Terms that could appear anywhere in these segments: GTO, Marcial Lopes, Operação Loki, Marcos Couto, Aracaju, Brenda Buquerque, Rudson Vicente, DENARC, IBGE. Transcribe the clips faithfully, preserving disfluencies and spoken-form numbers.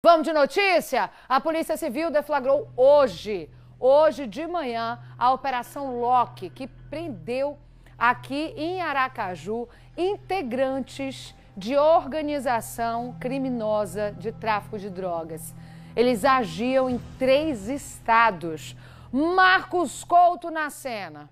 Vamos de notícia? A Polícia Civil deflagrou hoje, hoje de manhã, a Operação Loki, que prendeu aqui em Aracaju integrantes de organização criminosa de tráfico de drogas. Eles agiam em três estados. Marcos Couto na cena.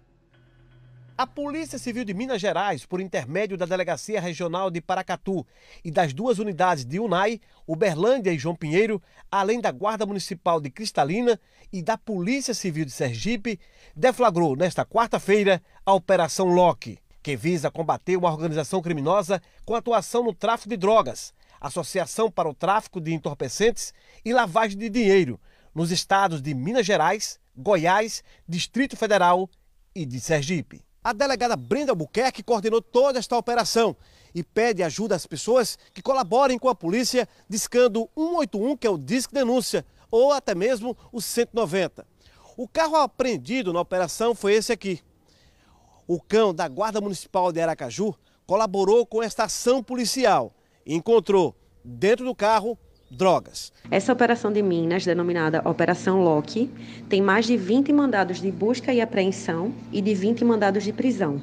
A Polícia Civil de Minas Gerais, por intermédio da Delegacia Regional de Paracatu e das duas unidades de Unai, Uberlândia e João Pinheiro, além da Guarda Municipal de Cristalina e da Polícia Civil de Sergipe, deflagrou nesta quarta-feira a Operação Loki, que visa combater uma organização criminosa com atuação no tráfico de drogas, associação para o tráfico de entorpecentes e lavagem de dinheiro nos estados de Minas Gerais, Goiás, Distrito Federal e de Sergipe. A delegada Brenda Buquerque coordenou toda esta operação e pede ajuda às pessoas que colaborem com a polícia discando um oito um, que é o Disque Denúncia, ou até mesmo o cento e noventa. O carro apreendido na operação foi esse aqui. O cão da Guarda Municipal de Aracaju colaborou com esta ação policial e encontrou dentro do carro drogas. Essa operação de Minas, denominada Operação Loki, tem mais de vinte mandados de busca e apreensão e de vinte mandados de prisão.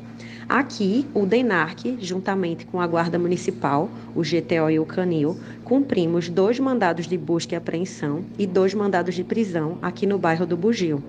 Aqui, o DENARC, juntamente com a Guarda Municipal, o G T O e o Canil, cumprimos dois mandados de busca e apreensão e dois mandados de prisão aqui no bairro do Bugio.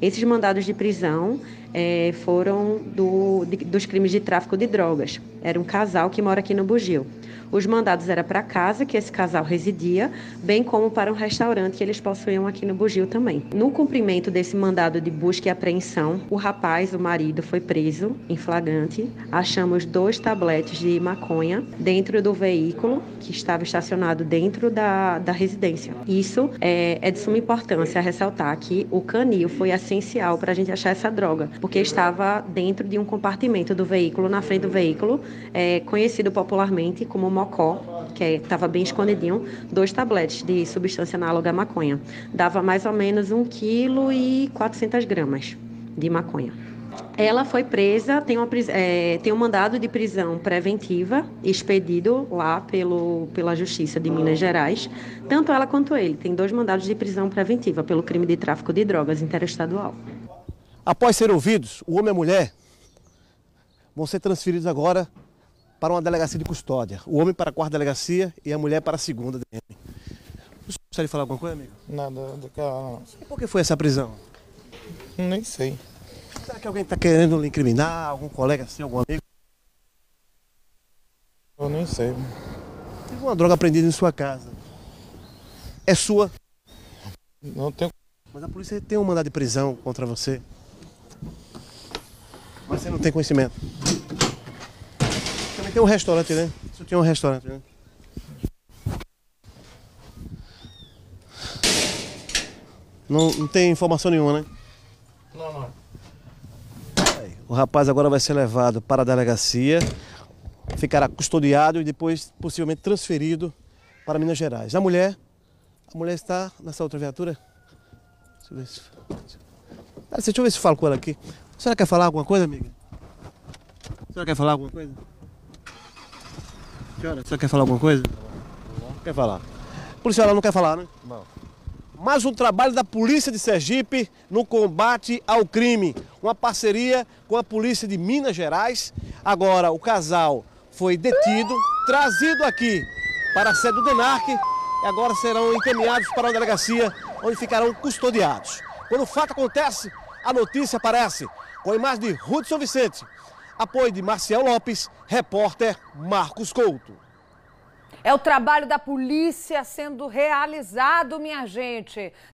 Esses mandados de prisão eh, foram do, de, dos crimes de tráfico de drogas. Era um casal que mora aqui no Bugio. Os mandados eram para a casa que esse casal residia, bem como para um restaurante que eles possuíam aqui no Bugio também. No cumprimento desse mandado de busca e apreensão, o rapaz, o marido, foi preso em flagrante. Achamos dois tabletes de maconha dentro do veículo que estava estacionado dentro da, da residência. Isso é, é de suma importância ressaltar que o Canil foi assim essencial para a gente achar essa droga, porque estava dentro de um compartimento do veículo, na frente do veículo, é, conhecido popularmente como mocó, que estava bem escondidinho, dois tabletes de substância análoga à maconha. Dava mais ou menos um quilo e quatrocentas gramas de maconha. Ela foi presa, tem, uma, é, tem um mandado de prisão preventiva expedido lá pelo, pela Justiça de Minas Gerais. Tanto ela quanto ele tem dois mandados de prisão preventiva pelo crime de tráfico de drogas interestadual. Após serem ouvidos, o homem e a mulher vão ser transferidos agora para uma delegacia de custódia. O homem para a quarta delegacia e a mulher para a segunda. O senhor gostaria de falar alguma coisa, amigo? Nada, não. E por que foi essa prisão? Nem sei. Será que alguém está querendo lhe incriminar? Algum colega seu, algum amigo? Eu nem sei. Teve uma droga apreendida em sua casa. É sua? Não tenho. Mas a polícia tem um mandado de prisão contra você. Mas você não tem conhecimento. Também tem um restaurante, né? Você tem um restaurante, né? Não, não tem informação nenhuma, né? Não, não. O rapaz agora vai ser levado para a delegacia, ficará custodiado e depois possivelmente transferido para Minas Gerais. A mulher, a mulher está nessa outra viatura? Deixa eu ver se, deixa eu ver se falo com ela aqui. A senhora quer falar alguma coisa, amiga? A senhora quer falar alguma coisa? Senhora, a senhora quer falar alguma coisa? Não. Quer falar? Por isso ela não quer falar, né? Não. Mais um trabalho da Polícia de Sergipe no combate ao crime. Uma parceria com a Polícia de Minas Gerais. Agora o casal foi detido, trazido aqui para a sede do DENARC e agora serão encaminhados para uma delegacia onde ficarão custodiados. Quando o fato acontece, a notícia aparece. Com a imagem de Rudson Vicente, apoio de Marcial Lopes, repórter Marcos Couto. É o trabalho da polícia sendo realizado, minha gente.